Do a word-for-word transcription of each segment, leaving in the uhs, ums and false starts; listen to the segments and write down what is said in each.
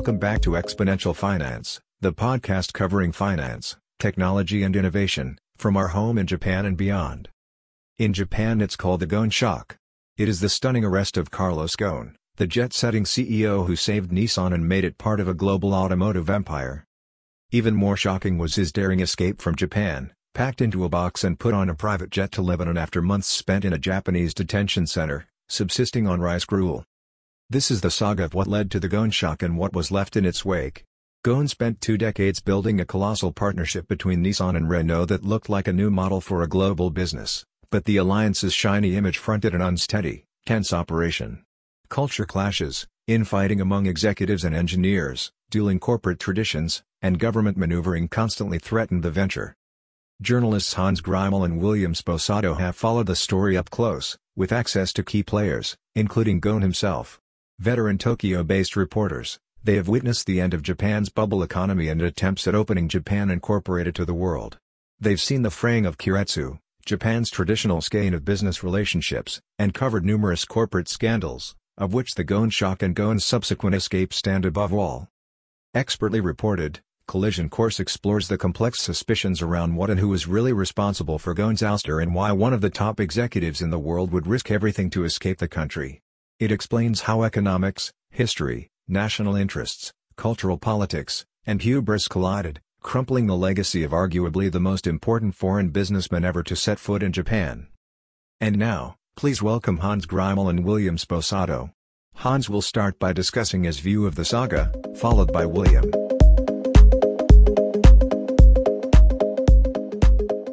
Welcome back to Exponential Finance, the podcast covering finance, technology and innovation, from our home in Japan and beyond. In Japan it's called the Ghosn shock. It is the stunning arrest of Carlos Ghosn, the jet-setting C E O who saved Nissan and made it part of a global automotive empire. Even more shocking was his daring escape from Japan, packed into a box and put on a private jet to Lebanon after months spent in a Japanese detention center, subsisting on rice gruel. This is the saga of what led to the Ghosn shock and what was left in its wake. Ghosn spent two decades building a colossal partnership between Nissan and Renault that looked like a new model for a global business, but the alliance's shiny image fronted an unsteady, tense operation. Culture clashes, infighting among executives and engineers, dueling corporate traditions, and government maneuvering constantly threatened the venture. Journalists Hans Greimel and William Sposato have followed the story up close, with access to key players, including Ghosn himself. Veteran Tokyo-based reporters, they have witnessed the end of Japan's bubble economy and attempts at opening Japan Incorporated to the world. They've seen the fraying of keiretsu, Japan's traditional skein of business relationships, and covered numerous corporate scandals, of which the Ghosn shock and Ghosn's subsequent escape stand above all. Expertly reported, Collision Course explores the complex suspicions around what and who is really responsible for Ghosn's ouster and why one of the top executives in the world would risk everything to escape the country. It explains how economics, history, national interests, cultural politics, and hubris collided, crumpling the legacy of arguably the most important foreign businessman ever to set foot in Japan. And now, please welcome Hans Greimel and William Sposato. Hans will start by discussing his view of the saga, followed by William.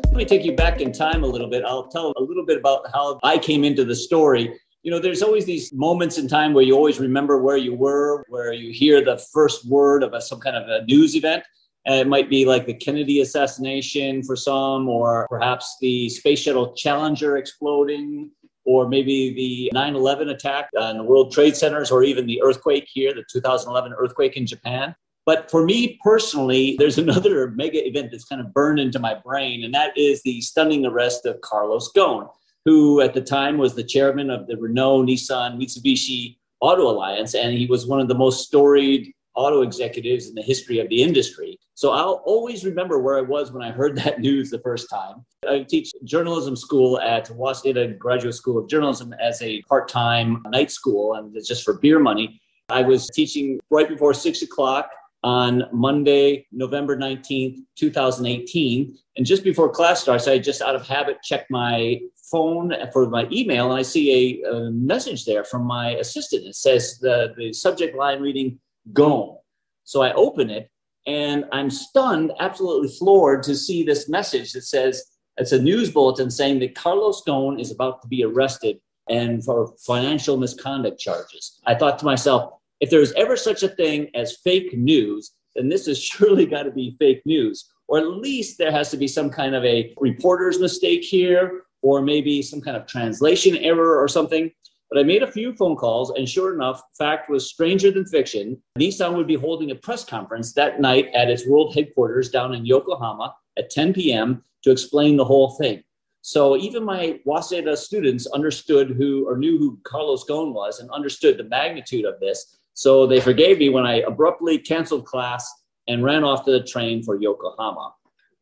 Let me take you back in time a little bit. I'll tell a little bit about how I came into the story. You know, there's always these moments in time where you always remember where you were, where you hear the first word of a, some kind of a news event. And it might be like the Kennedy assassination for some, or perhaps the Space Shuttle Challenger exploding, or maybe the nine eleven attack on the World Trade Centers, or even the earthquake here, the two thousand eleven earthquake in Japan. But for me personally, there's another mega event that's kind of burned into my brain, and that is the stunning arrest of Carlos Ghosn, who at the time was the chairman of the Renault, Nissan, Mitsubishi Auto Alliance, and he was one of the most storied auto executives in the history of the industry. So I'll always remember where I was when I heard that news the first time. I teach journalism school at Waseda Graduate School of Journalism as a part-time night school, and it's just for beer money. I was teaching right before six o'clock on Monday, November nineteenth, two thousand eighteen. And just before class starts, I just out of habit checked my phone for my email, and I see a, a message there from my assistant. It says the, the subject line reading, Ghosn. So I open it, and I'm stunned, absolutely floored to see this message that says, it's a news bulletin saying that Carlos Ghosn is about to be arrested and for financial misconduct charges. I thought to myself, if there's ever such a thing as fake news, then this has surely got to be fake news. Or at least there has to be some kind of a reporter's mistake here, or maybe some kind of translation error or something. But I made a few phone calls, and sure enough, fact was stranger than fiction. Nissan would be holding a press conference that night at its world headquarters down in Yokohama at ten p.m. to explain the whole thing. So even my Waseda students understood who, or knew who Carlos Ghosn was and understood the magnitude of this. So they forgave me when I abruptly canceled class and ran off to the train for Yokohama.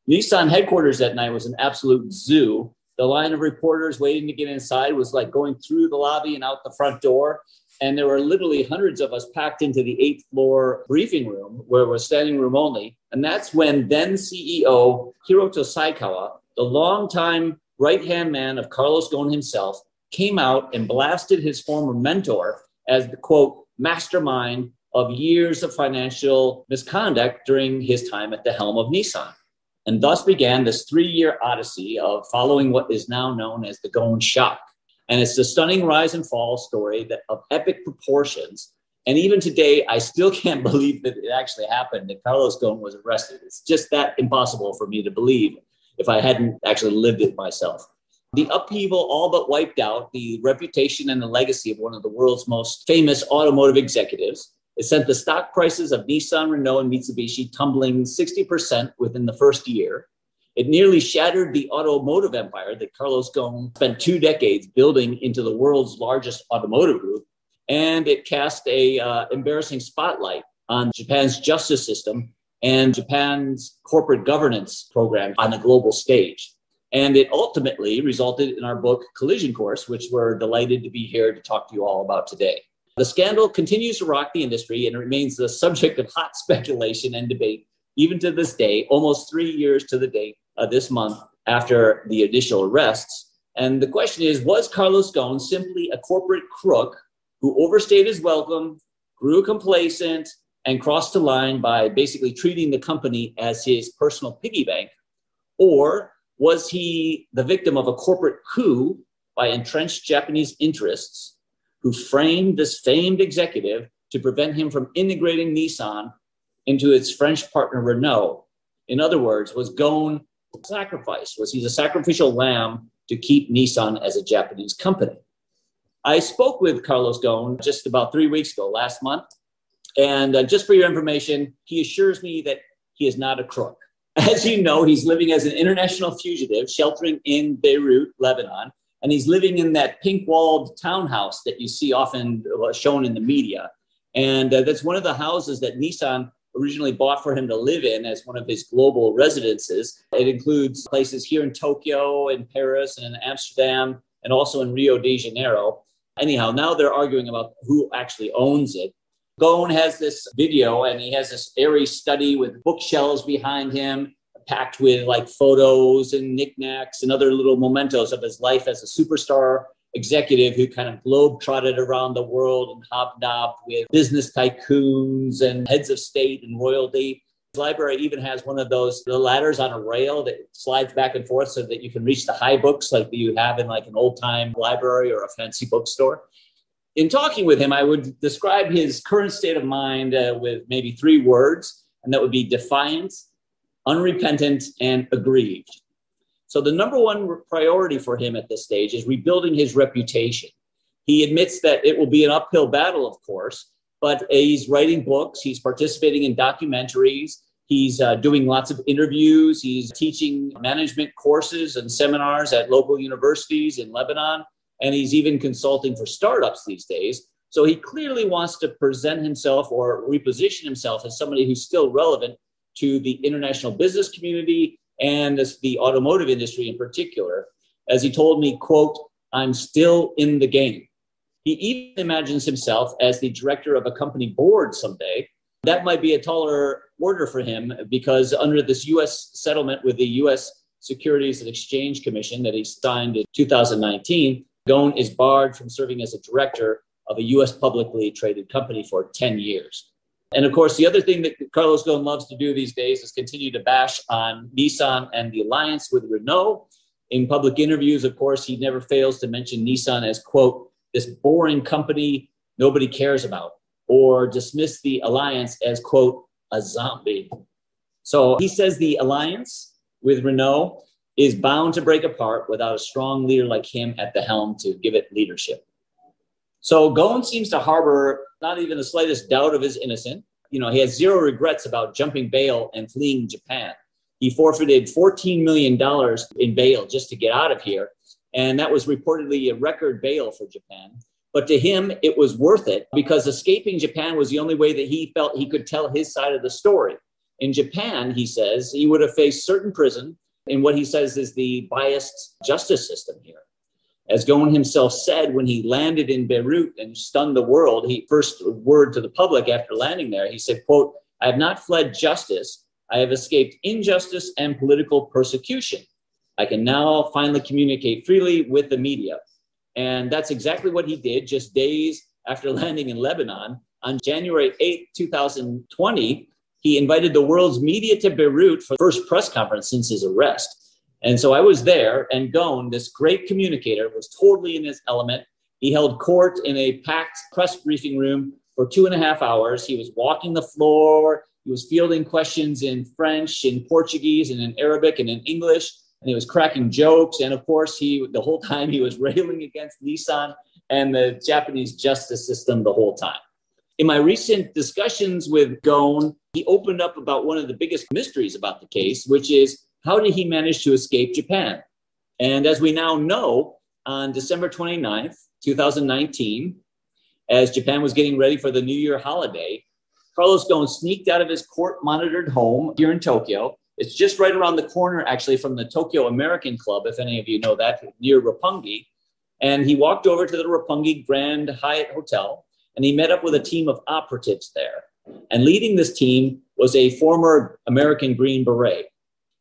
Nissan headquarters that night was an absolute zoo. The line of reporters waiting to get inside was like going through the lobby and out the front door. And there were literally hundreds of us packed into the eighth floor briefing room where it was standing room only. And that's when then C E O Hiroto Saikawa, the longtime right-hand man of Carlos Ghosn himself, came out and blasted his former mentor as the, quote, mastermind of years of financial misconduct during his time at the helm of Nissan. And thus began this three-year odyssey of following what is now known as the Ghosn shock. And it's the stunning rise and fall story that, of epic proportions. And even today, I still can't believe that it actually happened, that Carlos Ghosn was arrested. It's just that impossible for me to believe if I hadn't actually lived it myself. The upheaval all but wiped out the reputation and the legacy of one of the world's most famous automotive executives. It sent the stock prices of Nissan, Renault, and Mitsubishi tumbling sixty percent within the first year. It nearly shattered the automotive empire that Carlos Ghosn spent two decades building into the world's largest automotive group. And it cast a uh, embarrassing spotlight on Japan's justice system and Japan's corporate governance program on the global stage. And it ultimately resulted in our book, Collision Course, which we're delighted to be here to talk to you all about today. The scandal continues to rock the industry and remains the subject of hot speculation and debate, even to this day, almost three years to the date uh, this month after the initial arrests. And the question is, was Carlos Ghosn simply a corporate crook who overstayed his welcome, grew complacent, and crossed the line by basically treating the company as his personal piggy bank? Or was he the victim of a corporate coup by entrenched Japanese interests who framed this famed executive to prevent him from integrating Nissan into its French partner Renault? In other words, was Ghosn sacrificed? Was he the sacrificial lamb to keep Nissan as a Japanese company? I spoke with Carlos Ghosn just about three weeks ago, last month. And uh, just for your information, he assures me that he is not a crook. As you know, he's living as an international fugitive, sheltering in Beirut, Lebanon. And he's living in that pink-walled townhouse that you see often shown in the media. And uh, that's one of the houses that Nissan originally bought for him to live in as one of his global residences. It includes places here in Tokyo, in Paris, and in Amsterdam, and also in Rio de Janeiro. Anyhow, now they're arguing about who actually owns it. Ghosn has this video, and he has this airy study with bookshelves behind him, packed with like photos and knickknacks and other little mementos of his life as a superstar executive who kind of globetrotted around the world and hobnobbed with business tycoons and heads of state and royalty. His library even has one of those the ladders on a rail that slides back and forth so that you can reach the high books like you have in like an old-time library or a fancy bookstore. In talking with him, I would describe his current state of mind uh, with maybe three words, and that would be defiant, unrepentant, and aggrieved. So the number one priority for him at this stage is rebuilding his reputation. He admits that it will be an uphill battle, of course, but he's writing books, he's participating in documentaries, he's uh, doing lots of interviews, he's teaching management courses and seminars at local universities in Lebanon, and he's even consulting for startups these days. So he clearly wants to present himself or reposition himself as somebody who's still relevant to the international business community and the automotive industry in particular. As he told me, quote, "I'm still in the game." He even imagines himself as the director of a company board someday. That might be a taller order for him because under this U S settlement with the U S Securities and Exchange Commission that he signed in two thousand nineteen, Ghosn is barred from serving as a director of a U S publicly traded company for ten years. And of course, the other thing that Carlos Ghosn loves to do these days is continue to bash on Nissan and the alliance with Renault. In public interviews, of course, he never fails to mention Nissan as, quote, "this boring company nobody cares about," or dismiss the alliance as, quote, "a zombie." So he says the alliance with Renault is bound to break apart without a strong leader like him at the helm to give it leadership. So Ghosn seems to harbor not even the slightest doubt of his innocence. You know, he has zero regrets about jumping bail and fleeing Japan. He forfeited fourteen million dollars in bail just to get out of here. And that was reportedly a record bail for Japan. But to him, it was worth it because escaping Japan was the only way that he felt he could tell his side of the story. In Japan, he says, he would have faced certain prison in what he says is the biased justice system here. As Ghosn himself said, when he landed in Beirut and stunned the world, he first word to the public after landing there, he said, quote, "I have not fled justice. I have escaped injustice and political persecution. I can now finally communicate freely with the media." And that's exactly what he did just days after landing in Lebanon. On January eighth, two thousand twenty, he invited the world's media to Beirut for the first press conference since his arrest. And so I was there, and Ghosn, this great communicator, was totally in his element. He held court in a packed press briefing room for two and a half hours. He was walking the floor. He was fielding questions in French, in Portuguese, and in Arabic, and in English. And he was cracking jokes. And of course, he the whole time he was railing against Nissan and the Japanese justice system the whole time. In my recent discussions with Ghosn, he opened up about one of the biggest mysteries about the case, which is, how did he manage to escape Japan? And as we now know, on December twenty-ninth, two thousand nineteen, as Japan was getting ready for the New Year holiday, Carlos Ghosn sneaked out of his court-monitored home here in Tokyo. It's just right around the corner, actually, from the Tokyo American Club, if any of you know that, near Roppongi. And he walked over to the Roppongi Grand Hyatt Hotel, and he met up with a team of operatives there. And leading this team was a former American Green Beret.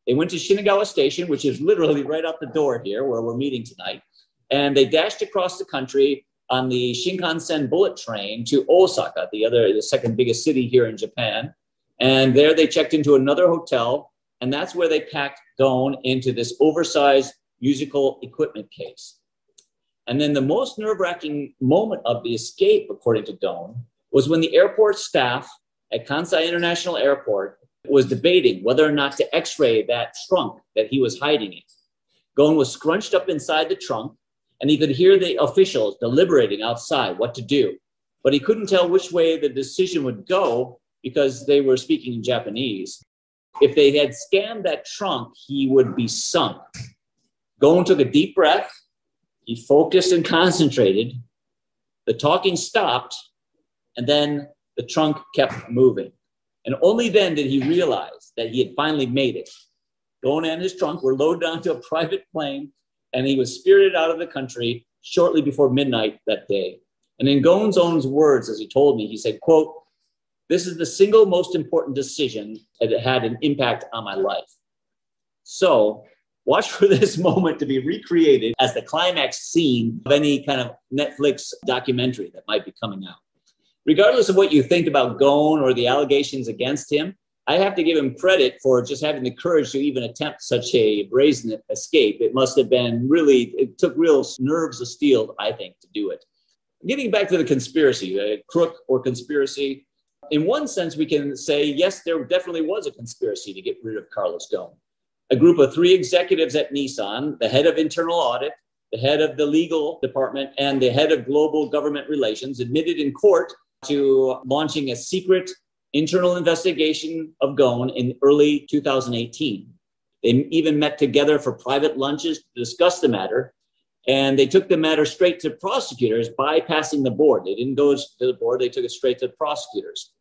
They went to Shinagawa Station, which is literally right out the door here where we're meeting tonight. And they dashed across the country on the Shinkansen bullet train to Osaka, the other, the second biggest city here in Japan. And there they checked into another hotel, and that's where they packed Ghosn into this oversized musical equipment case. And then the most nerve-wracking moment of the escape, according to Ghosn, was when the airport staff at Kansai International Airport was debating whether or not to x-ray that trunk that he was hiding in. Ghosn was scrunched up inside the trunk, and he could hear the officials deliberating outside what to do. But he couldn't tell which way the decision would go because they were speaking in Japanese. If they had scanned that trunk, he would be sunk. Ghosn took a deep breath. He focused and concentrated. The talking stopped, and then the trunk kept moving. And only then did he realize that he had finally made it. Ghosn and his trunk were loaded onto a private plane, and he was spirited out of the country shortly before midnight that day. And in Ghosn's own words, as he told me, he said, quote, "This is the single most important decision that had an impact on my life." So watch for this moment to be recreated as the climax scene of any kind of Netflix documentary that might be coming out. Regardless of what you think about Ghosn or the allegations against him, I have to give him credit for just having the courage to even attempt such a brazen escape. It must have been really, it took real nerves of steel, I think, to do it. Getting back to the conspiracy, the crook or conspiracy, in one sense, we can say, yes, there definitely was a conspiracy to get rid of Carlos Ghosn. A group of three executives at Nissan, the head of internal audit, the head of the legal department, and the head of global government relations admitted in court to launching a secret internal investigation of Ghosn in early two thousand eighteen. They even met together for private lunches to discuss the matter, and they took the matter straight to prosecutors, bypassing the board. They didn't go to the board, they took it straight to prosecutors.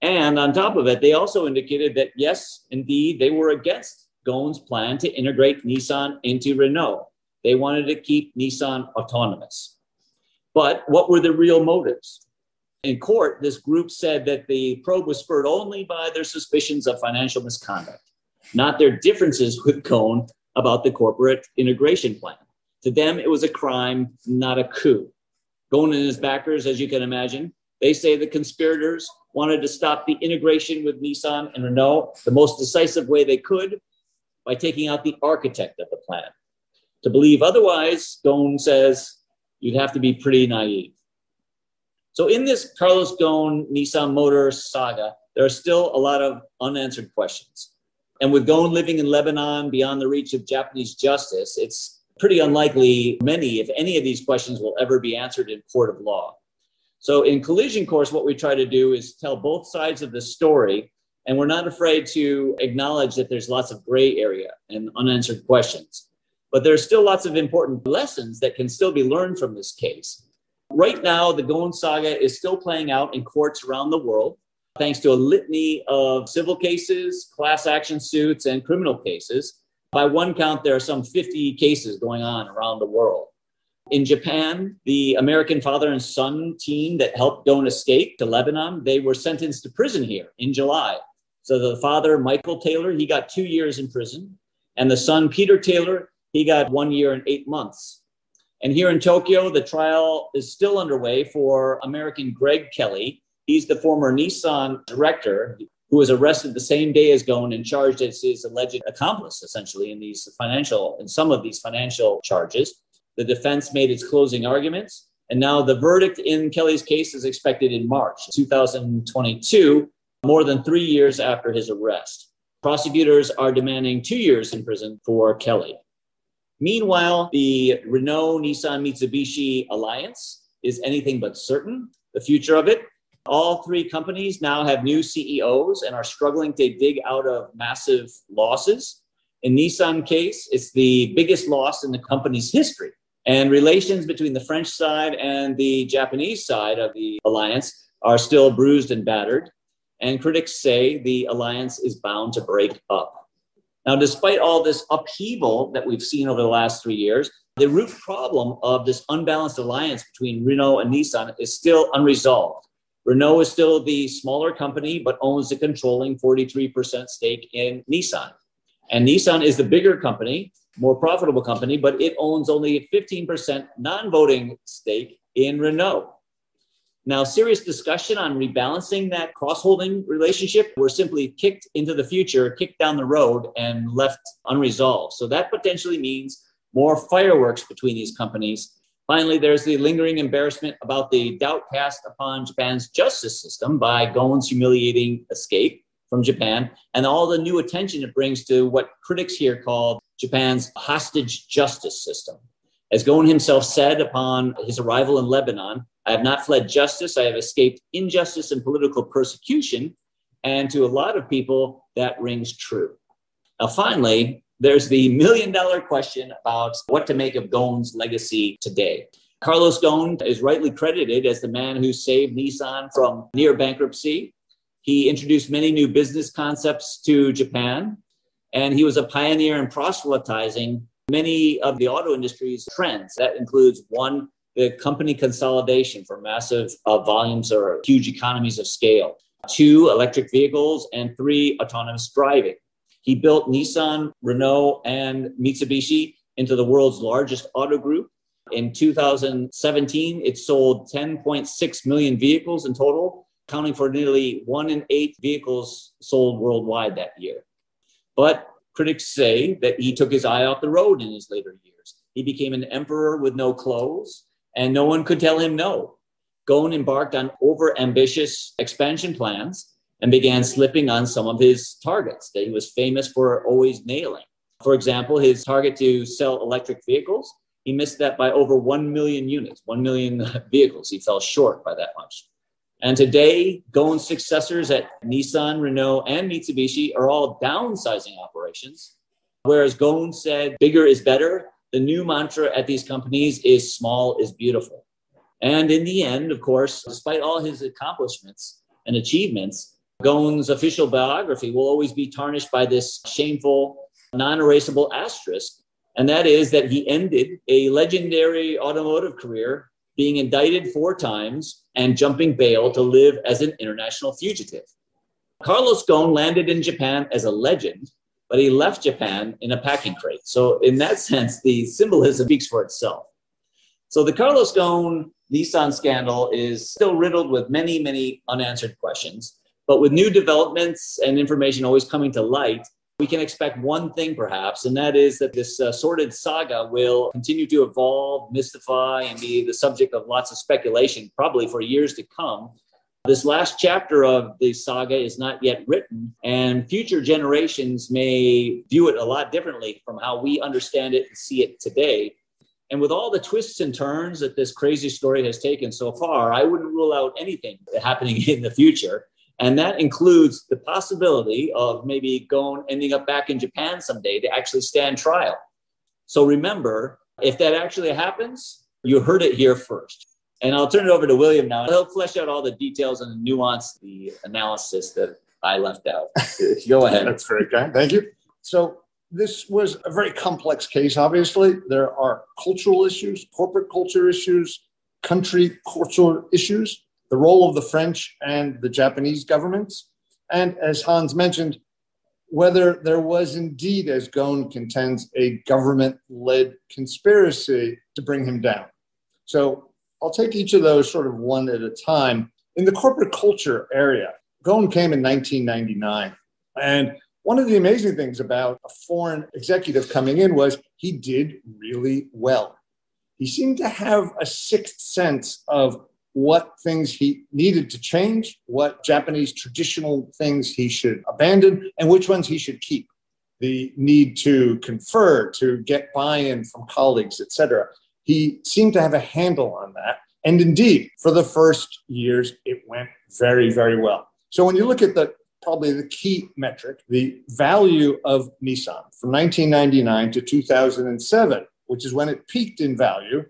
And on top of it, they also indicated that yes, indeed, they were against Ghosn's plan to integrate Nissan into Renault. They wanted to keep Nissan autonomous. But what were the real motives? In court, this group said that the probe was spurred only by their suspicions of financial misconduct, not their differences with Ghosn about the corporate integration plan. To them, it was a crime, not a coup. Ghosn and his backers, as you can imagine, they say the conspirators wanted to stop the integration with Nissan and Renault the most decisive way they could by taking out the architect of the plan. To believe otherwise, Ghosn says, you'd have to be pretty naive. So in this Carlos Ghosn Nissan Motor saga, there are still a lot of unanswered questions. And with Ghosn living in Lebanon beyond the reach of Japanese justice, it's pretty unlikely many, if any of these questions will ever be answered in court of law. So in Collision Course, what we try to do is tell both sides of the story, and we're not afraid to acknowledge that there's lots of gray area and unanswered questions. But there's still lots of important lessons that can still be learned from this case. Right now, the Ghosn saga is still playing out in courts around the world, thanks to a litany of civil cases, class action suits, and criminal cases. By one count, there are some fifty cases going on around the world. In Japan, the American father and son team that helped Ghosn escape to Lebanon, they were sentenced to prison here in July. So the father, Michael Taylor, he got two years in prison. And the son, Peter Taylor, he got one year and eight months. And here in Tokyo, the trial is still underway for American Greg Kelly. He's the former Nissan director who was arrested the same day as Ghosn and charged as his alleged accomplice, essentially, in these financial, in some of these financial charges. The defense made its closing arguments. And now the verdict in Kelly's case is expected in March two thousand twenty-two, more than three years after his arrest. Prosecutors are demanding two years in prison for Kelly. Meanwhile, the Renault-Nissan-Mitsubishi alliance is anything but certain, the future of it. All three companies now have new C E Os and are struggling to dig out of massive losses. In Nissan's case, it's the biggest loss in the company's history. And relations between the French side and the Japanese side of the alliance are still bruised and battered. and critics say the alliance is bound to break up. Now, despite all this upheaval that we've seen over the last three years, the root problem of this unbalanced alliance between Renault and Nissan is still unresolved. Renault is still the smaller company, but owns the controlling forty-three percent stake in Nissan. And Nissan is the bigger company, more profitable company, but it owns only a fifteen percent non-voting stake in Renault. Now, serious discussion on rebalancing that cross-holding relationship were simply kicked into the future, kicked down the road, and left unresolved. So that potentially means more fireworks between these companies. Finally, there's the lingering embarrassment about the doubt cast upon Japan's justice system by Ghosn's humiliating escape from Japan, and all the new attention it brings to what critics here call Japan's hostage justice system. As Ghosn himself said upon his arrival in Lebanon, "I have not fled justice, I have escaped injustice and political persecution," and to a lot of people, that rings true. Now finally, there's the million-dollar question about what to make of Ghosn's legacy today. Carlos Ghosn is rightly credited as the man who saved Nissan from near bankruptcy. He introduced many new business concepts to Japan, and he was a pioneer in proselytizing many of the auto industry's trends. That includes, one, the company consolidation for massive uh, volumes or huge economies of scale, two, electric vehicles, and three, autonomous driving. He built Nissan, Renault, and Mitsubishi into the world's largest auto group. In two thousand seventeen, it sold ten point six million vehicles in total, accounting for nearly one in eight vehicles sold worldwide that year. But critics say that he took his eye off the road in his later years. He became an emperor with no clothes, and no one could tell him no. Ghosn embarked on over-ambitious expansion plans and began slipping on some of his targets that he was famous for always nailing. For example, his target to sell electric vehicles, he missed that by over one million units, one million vehicles. He fell short by that much. And today, Ghosn's successors at Nissan, Renault, and Mitsubishi are all downsizing operations. Whereas Ghosn said, bigger is better, the new mantra at these companies is small is beautiful. And in the end, of course, despite all his accomplishments and achievements, Ghosn's official biography will always be tarnished by this shameful, non-erasable asterisk. And that is that he ended a legendary automotive career being indicted four times and jumping bail to live as an international fugitive. Carlos Ghosn landed in Japan as a legend, but he left Japan in a packing crate. So in that sense, the symbolism speaks for itself. So the Carlos Ghosn Nissan scandal is still riddled with many, many unanswered questions. But with new developments and information always coming to light, we can expect one thing perhaps, and that is that this uh, sordid saga will continue to evolve, mystify, and be the subject of lots of speculation, probably for years to come. This last chapter of the saga is not yet written, and future generations may view it a lot differently from how we understand it and see it today. And with all the twists and turns that this crazy story has taken so far, I wouldn't rule out anything happening in the future. And that includes the possibility of maybe Ghosn ending up back in Japan someday to actually stand trial. So remember, if that actually happens, you heard it here first. And I'll turn it over to William now. He'll flesh out all the details and nuance, the analysis that I left out. Go ahead. That's very kind. Thank you. So this was a very complex case, obviously. There are cultural issues, corporate culture issues, country culture issues, the role of the French and the Japanese governments, and as Hans mentioned, whether there was indeed, as Ghosn contends, a government-led conspiracy to bring him down. So I'll take each of those sort of one at a time. In the corporate culture area, Ghosn came in nineteen ninety-nine. And one of the amazing things about a foreign executive coming in was he did really well. He seemed to have a sixth sense of what things he needed to change, what Japanese traditional things he should abandon, and which ones he should keep. The need to confer, to get buy-in from colleagues, et cetera. He seemed to have a handle on that. And indeed, for the first years, it went very, very well. So when you look at the probably the key metric, the value of Nissan from nineteen ninety-nine to two thousand seven, which is when it peaked in value,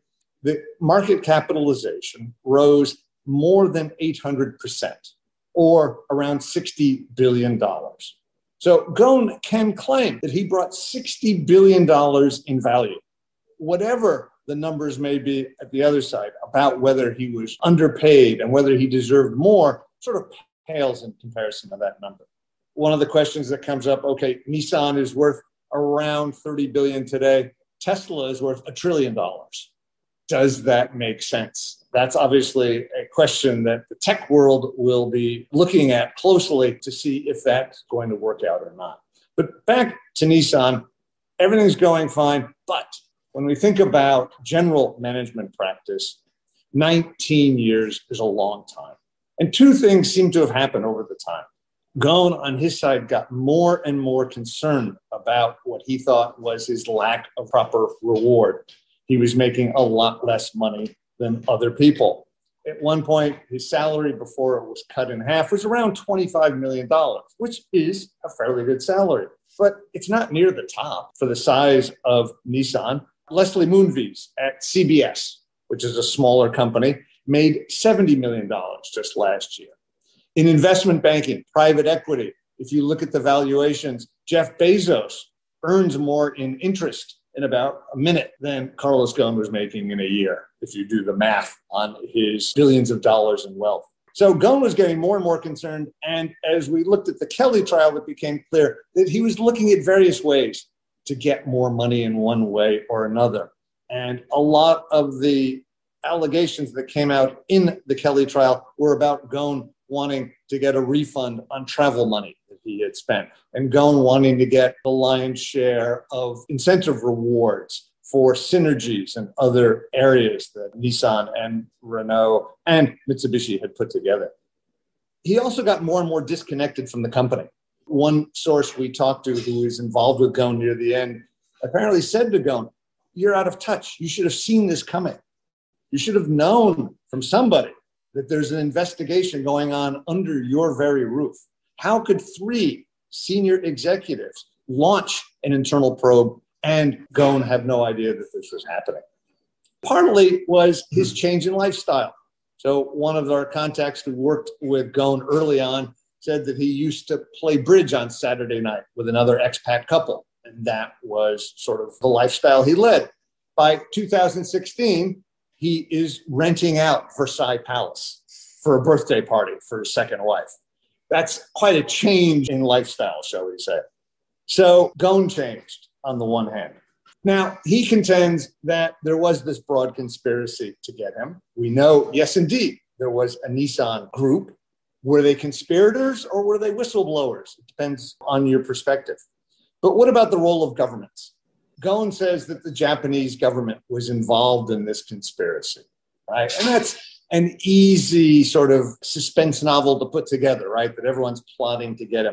the market capitalization rose more than eight hundred percent. or around sixty billion dollars. So Ghosn can claim that he brought sixty billion dollars in value, whatever the numbers may be at the other side about whether he was underpaid and whether he deserved more sort of pales in comparison to that number. One of the questions that comes up, okay, Nissan is worth around thirty billion dollars today. Tesla is worth a trillion dollars. Does that make sense? That's obviously a question that the tech world will be looking at closely to see if that's going to work out or not. But back to Nissan, everything's going fine. But when we think about general management practice, nineteen years is a long time. And two things seem to have happened over the time. Ghosn, on his side, got more and more concerned about what he thought was his lack of proper reward. He was making a lot less money than other people. At one point, his salary before it was cut in half was around twenty-five million dollars, which is a fairly good salary. But it's not near the top for the size of Nissan. Leslie Moonves at C B S, which is a smaller company, made seventy million dollars just last year. In investment banking, private equity, if you look at the valuations, Jeff Bezos earns more in interest in about a minute than Carlos Ghosn was making in a year, if you do the math on his billions of dollars in wealth. So Ghosn was getting more and more concerned. And as we looked at the Kelly trial, it became clear that he was looking at various ways to get more money in one way or another. And a lot of the allegations that came out in the Kelly trial were about Ghosn wanting to get a refund on travel money that he had spent, and Ghosn wanting to get the lion's share of incentive rewards for synergies and other areas that Nissan and Renault and Mitsubishi had put together. He also got more and more disconnected from the company. One source we talked to who was involved with Ghosn near the end apparently said to Ghosn, "You're out of touch. You should have seen this coming. You should have known from somebody that there's an investigation going on under your very roof. How could three senior executives launch an internal probe and Ghosn have no idea that this was happening?" Partly was his change in lifestyle. So one of our contacts who worked with Ghosn early on said that he used to play bridge on Saturday night with another expat couple. And that was sort of the lifestyle he led. By two thousand sixteen, he is renting out Versailles Palace for a birthday party for his second wife. That's quite a change in lifestyle, shall we say. So Ghosn changed on the one hand. Now, he contends that there was this broad conspiracy to get him. We know, yes, indeed, there was a Nissan group. Were they conspirators or were they whistleblowers? It depends on your perspective. But what about the role of governments? Ghosn says that the Japanese government was involved in this conspiracy, right? And that's an easy sort of suspense novel to put together, right? That everyone's plotting to get him.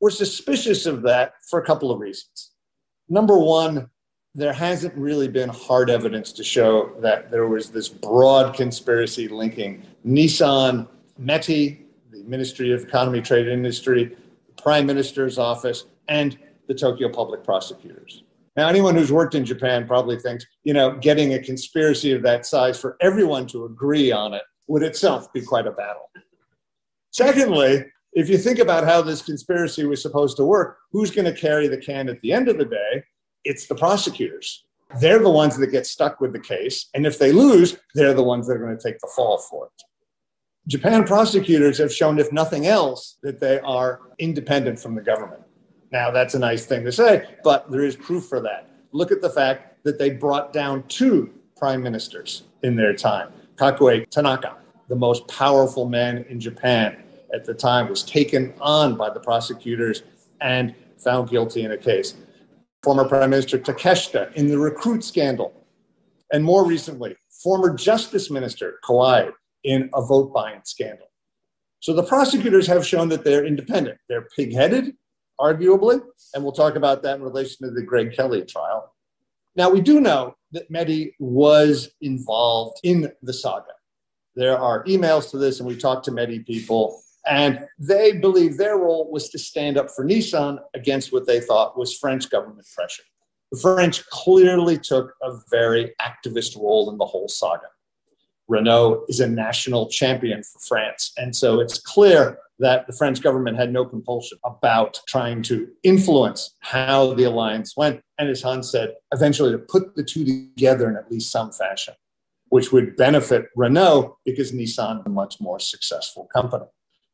We're suspicious of that for a couple of reasons. Number one, there hasn't really been hard evidence to show that there was this broad conspiracy linking Nissan, METI, the Ministry of Economy, Trade and Industry, the Prime Minister's office, and the Tokyo Public Prosecutors. Now, anyone who's worked in Japan probably thinks, you know, getting a conspiracy of that size for everyone to agree on it would itself be quite a battle. Secondly, if you think about how this conspiracy was supposed to work, who's going to carry the can at the end of the day? It's the prosecutors. They're the ones that get stuck with the case. And if they lose, they're the ones that are going to take the fall for it. Japan prosecutors have shown, if nothing else, that they are independent from the government. Now, that's a nice thing to say, but there is proof for that. Look at the fact that they brought down two prime ministers in their time. Kakuei Tanaka, the most powerful man in Japan at the time, was taken on by the prosecutors and found guilty in a case. Former Prime Minister Takeshita in the recruit scandal. And more recently, former Justice Minister Kawai in a vote buying scandal. So the prosecutors have shown that they're independent. They're pig-headed, arguably, and we'll talk about that in relation to the Greg Kelly trial. Now, we do know that METI was involved in the saga. There are emails to this, and we talked to METI people, and they believe their role was to stand up for Nissan against what they thought was French government pressure. The French clearly took a very activist role in the whole saga. Renault is a national champion for France. And so it's clear that the French government had no compulsion about trying to influence how the alliance went. And as Hans said, eventually to put the two together in at least some fashion, which would benefit Renault because Nissan is a much more successful company.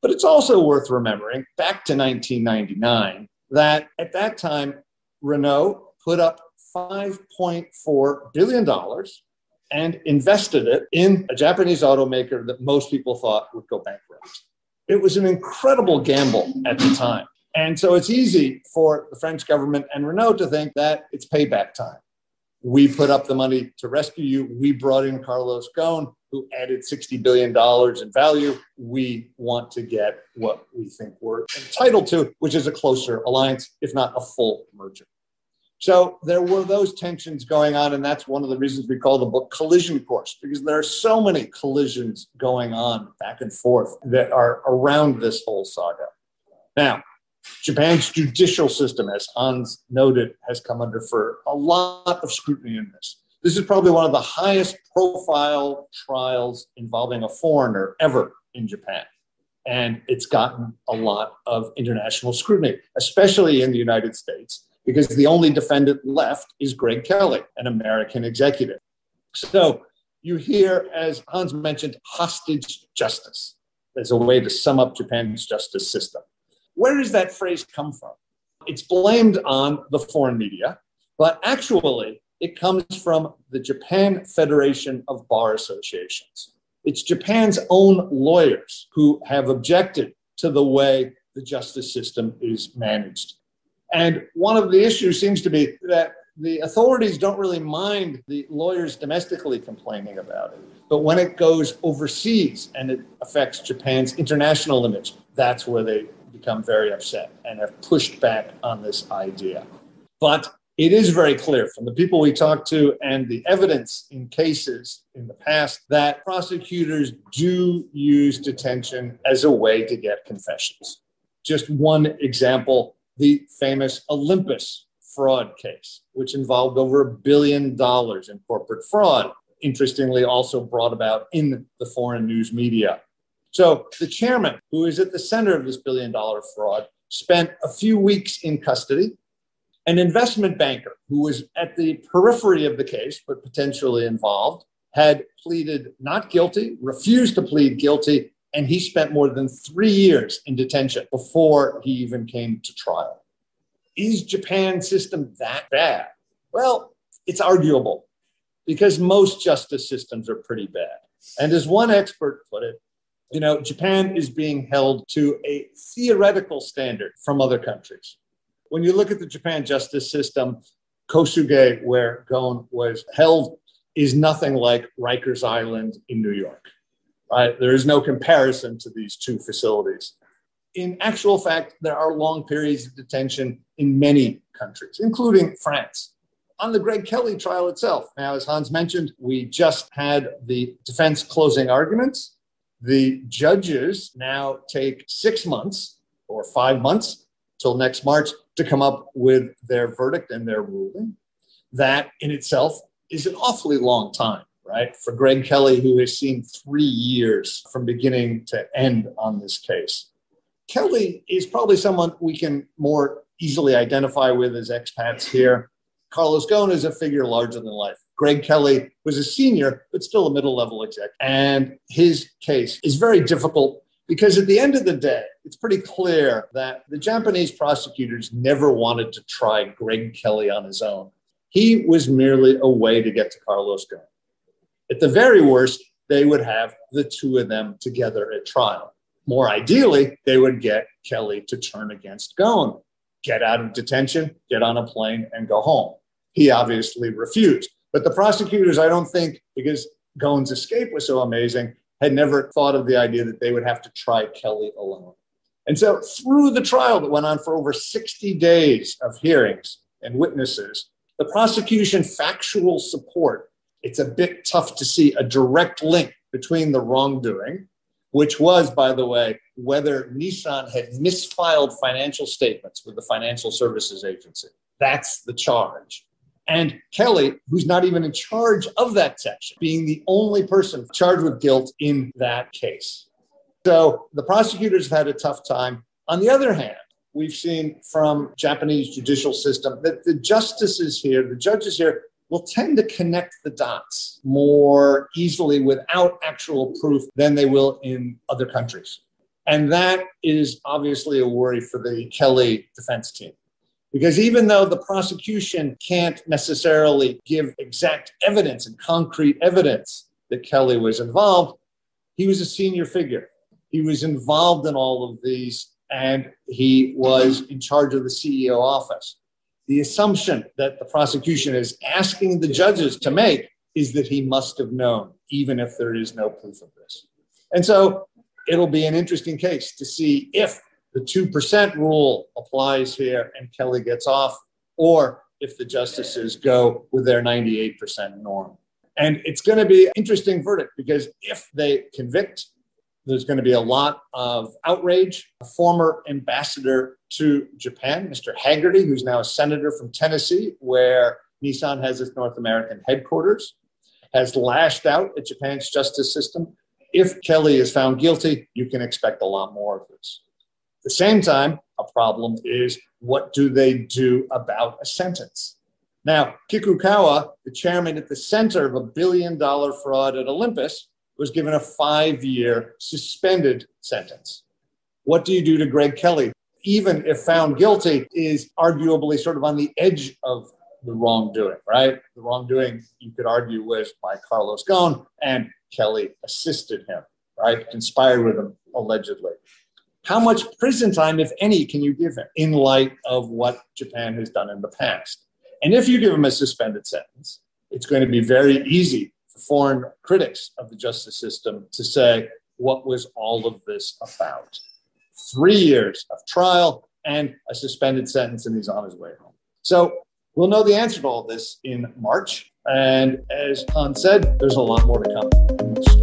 But it's also worth remembering, back to nineteen ninety-nine, that at that time, Renault put up five point four billion dollars and invested it in a Japanese automaker that most people thought would go bankrupt. It was an incredible gamble at the time. And so it's easy for the French government and Renault to think that it's payback time. We put up the money to rescue you. We brought in Carlos Ghosn, who added sixty billion dollars in value. We want to get what we think we're entitled to, which is a closer alliance, if not a full merger. So there were those tensions going on, and that's one of the reasons we call the book Collision Course, because there are so many collisions going on back and forth that are around this whole saga. Now, Japan's judicial system, as Hans noted, has come under for a lot of scrutiny in this. This is probably one of the highest profile trials involving a foreigner ever in Japan. And it's gotten a lot of international scrutiny, especially in the United States, because the only defendant left is Greg Kelly, an American executive. So you hear, as Hans mentioned, hostage justice as a way to sum up Japan's justice system. Where does that phrase come from? It's blamed on the foreign media, but actually it comes from the Japan Federation of Bar Associations. It's Japan's own lawyers who have objected to the way the justice system is managed. And one of the issues seems to be that the authorities don't really mind the lawyers domestically complaining about it. But when it goes overseas and it affects Japan's international image, that's where they become very upset and have pushed back on this idea. But it is very clear from the people we talked to and the evidence in cases in the past that prosecutors do use detention as a way to get confessions. Just one example, the famous Olympus fraud case, which involved over a billion dollars in corporate fraud, interestingly also brought about in the foreign news media. So the chairman, who is at the center of this billion-dollar fraud, spent a few weeks in custody. An investment banker who was at the periphery of the case, but potentially involved, had pleaded not guilty, refused to plead guilty, and he spent more than three years in detention before he even came to trial. Is Japan's system that bad? Well, it's arguable, because most justice systems are pretty bad. And as one expert put it, you know, Japan is being held to a theoretical standard from other countries. When you look at the Japan justice system, Kosuge, where Ghosn was held, is nothing like Rikers Island in New York. Right? There is no comparison to these two facilities. In actual fact, there are long periods of detention in many countries, including France. On the Greg Kelly trial itself, now, as Hans mentioned, we just had the defense closing arguments. The judges now take six months or five months till next March to come up with their verdict and their ruling. That in itself is an awfully long time, right? For Greg Kelly, who has seen three years from beginning to end on this case. Kelly is probably someone we can more easily identify with as expats here. Carlos Ghosn is a figure larger than life. Greg Kelly was a senior, but still a middle-level exec. And his case is very difficult because at the end of the day, it's pretty clear that the Japanese prosecutors never wanted to try Greg Kelly on his own. He was merely a way to get to Carlos Ghosn. At the very worst, they would have the two of them together at trial. More ideally, they would get Kelly to turn against Ghosn, get out of detention, get on a plane, and go home. He obviously refused. But the prosecutors, I don't think, because Ghosn's escape was so amazing, had never thought of the idea that they would have to try Kelly alone. And so through the trial that went on for over sixty days of hearings and witnesses, the prosecution factual support, it's a bit tough to see a direct link between the wrongdoing, which was, by the way, whether Nissan had misfiled financial statements with the Financial Services Agency. That's the charge. and Kelly, who's not even in charge of that section, being the only person charged with guilt in that case. So the prosecutors have had a tough time. On the other hand, we've seen from Japanese judicial system that the justices here, the judges here, will tend to connect the dots more easily without actual proof than they will in other countries. And that is obviously a worry for the Kelly defense team. Because even though the prosecution can't necessarily give exact evidence and concrete evidence that Kelly was involved, he was a senior figure. He was involved in all of these, and he was in charge of the C E O office. The assumption that the prosecution is asking the judges to make is that he must have known, even if there is no proof of this. And so it'll be an interesting case to see if the two percent rule applies here and Kelly gets off, or if the justices go with their ninety-eight percent norm. And it's going to be an interesting verdict, because if they convict, there's going to be a lot of outrage. A former ambassador to Japan, Mister Hagerty, who's now a senator from Tennessee, where Nissan has its North American headquarters, has lashed out at Japan's justice system. If Kelly is found guilty, you can expect a lot more of this. At the same time, a problem is, what do they do about a sentence? Now, Kikukawa, the chairman at the center of a billion-dollar fraud at Olympus, was given a five-year suspended sentence. What do you do to Greg Kelly? Even if found guilty, is arguably sort of on the edge of the wrongdoing, right? The wrongdoing, you could argue, was by Carlos Ghosn, and Kelly assisted him, right? Conspired with him, allegedly. How much prison time, if any, can you give him in light of what Japan has done in the past? And if you give him a suspended sentence, it's going to be very easy for foreign critics of the justice system to say, what was all of this about? Three years of trial and a suspended sentence, and he's on his way home. So we'll know the answer to all this in March. And as Hans said, there's a lot more to come.